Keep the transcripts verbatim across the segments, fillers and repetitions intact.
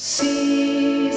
Si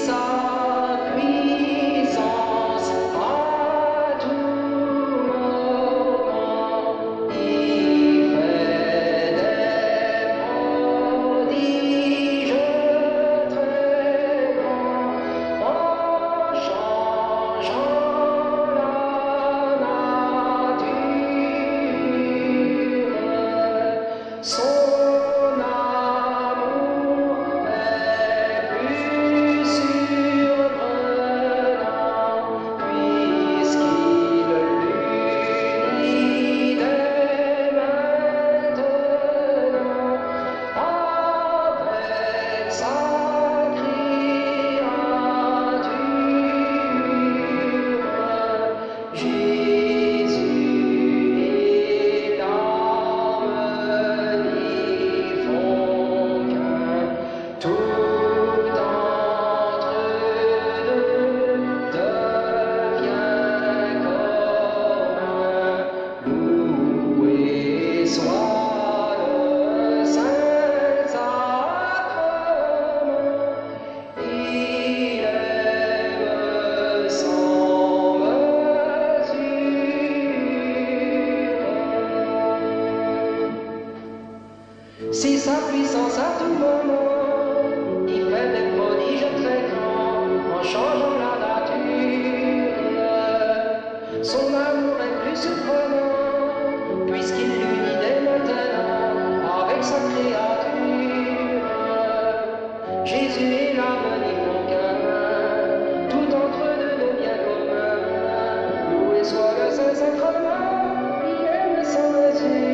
sa puissance à tout moment, il fait des prodiges très grands en changeant la nature. Son amour est plus surprenant, puisqu'il l'unit dès maintenant avec sa créature. Jésus est l'harmonie concrète, tout entre deux devient commun. Loué soit le Saint-Sacrement, il aime sans mesure.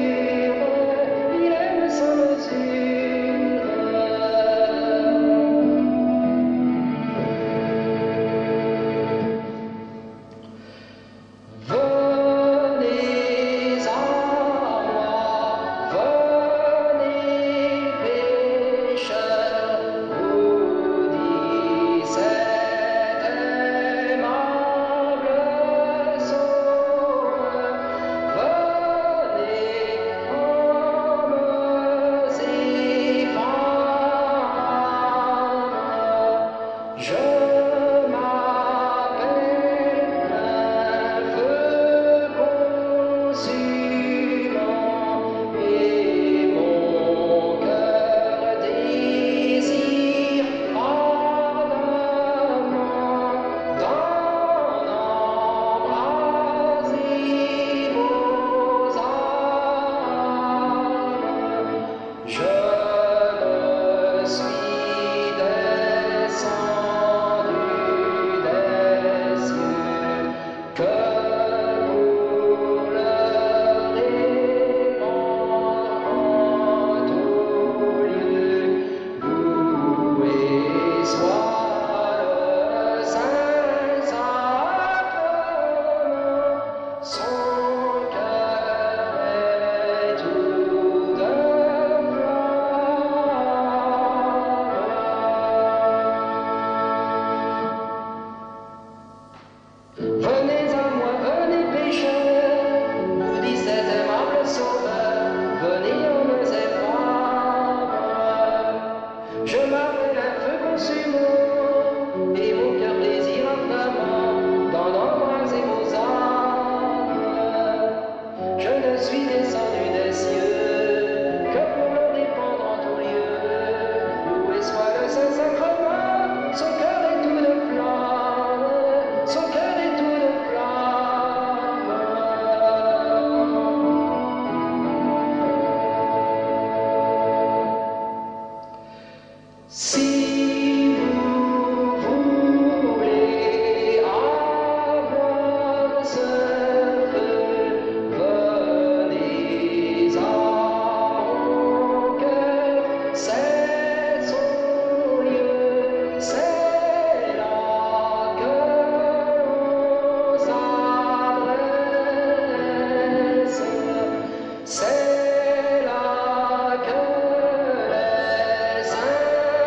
C'est là que les saints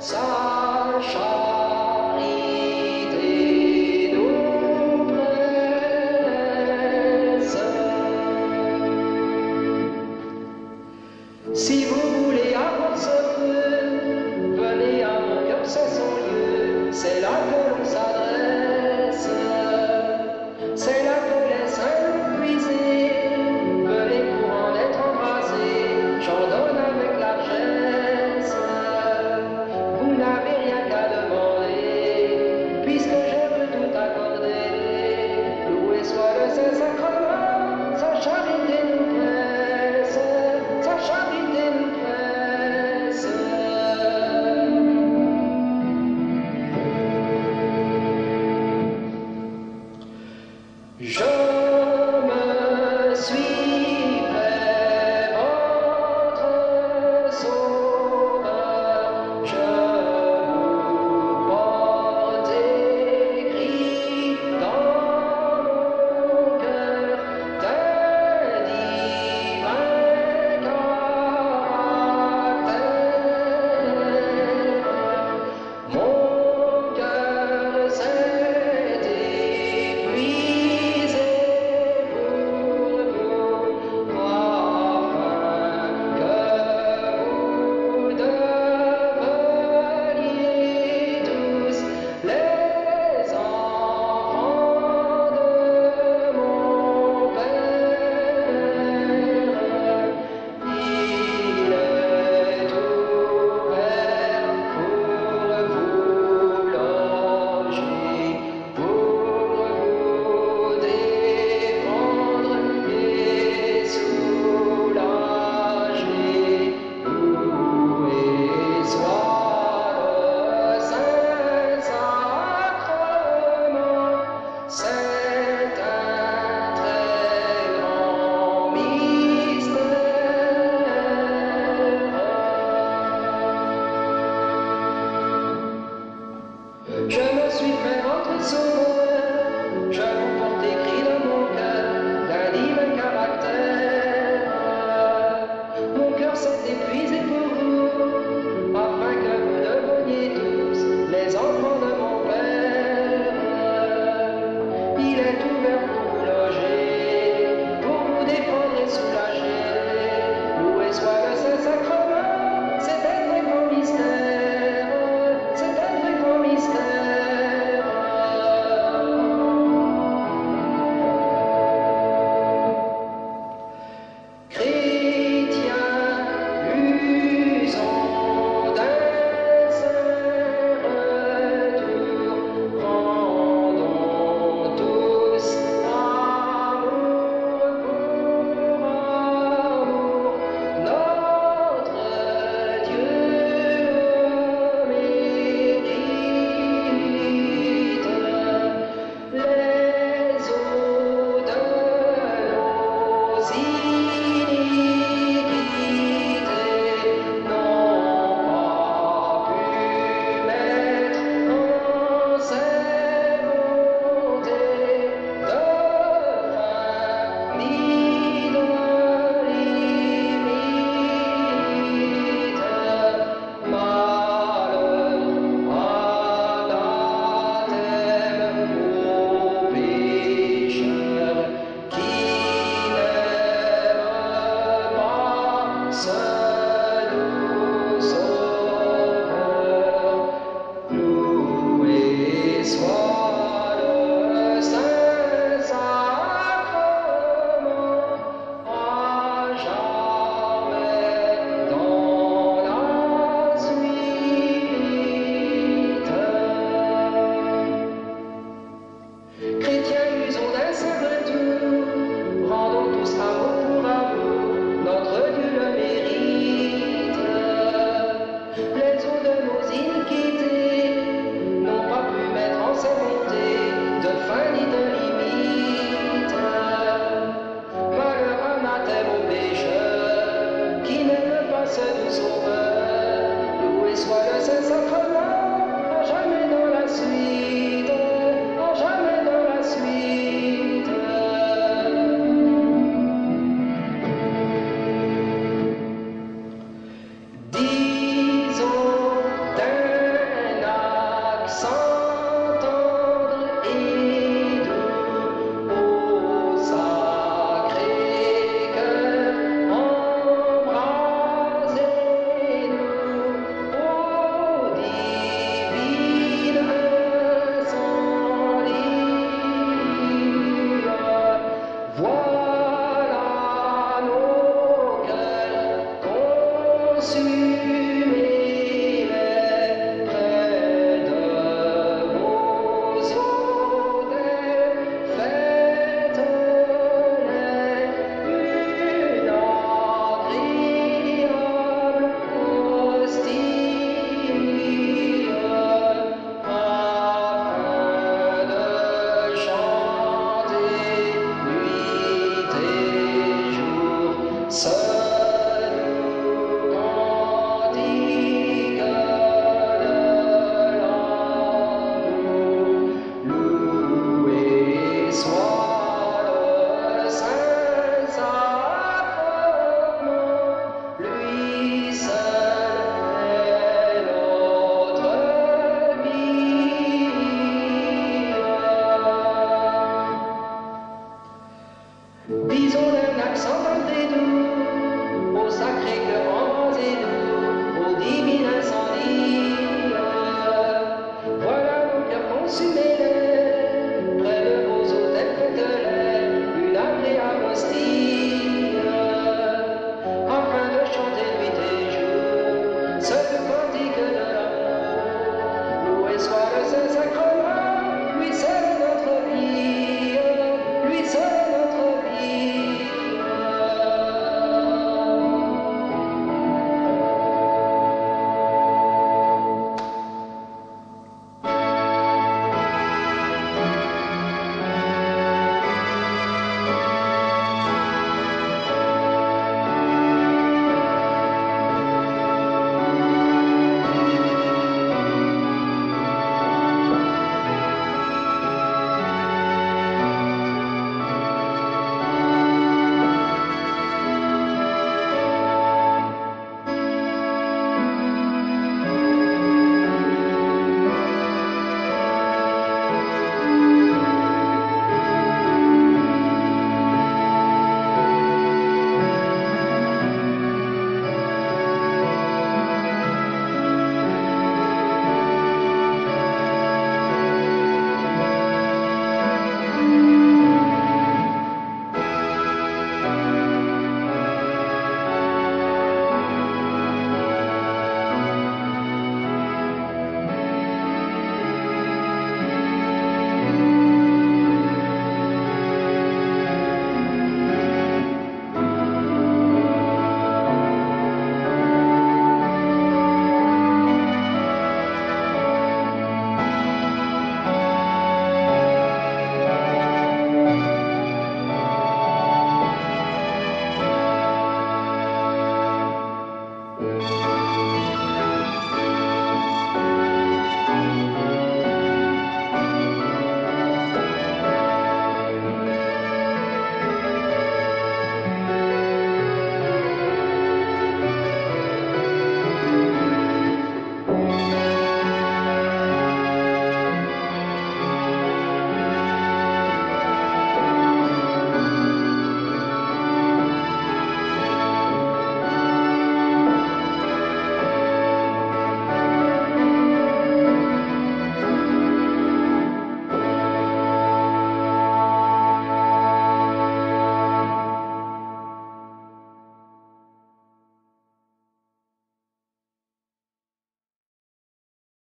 Sasha.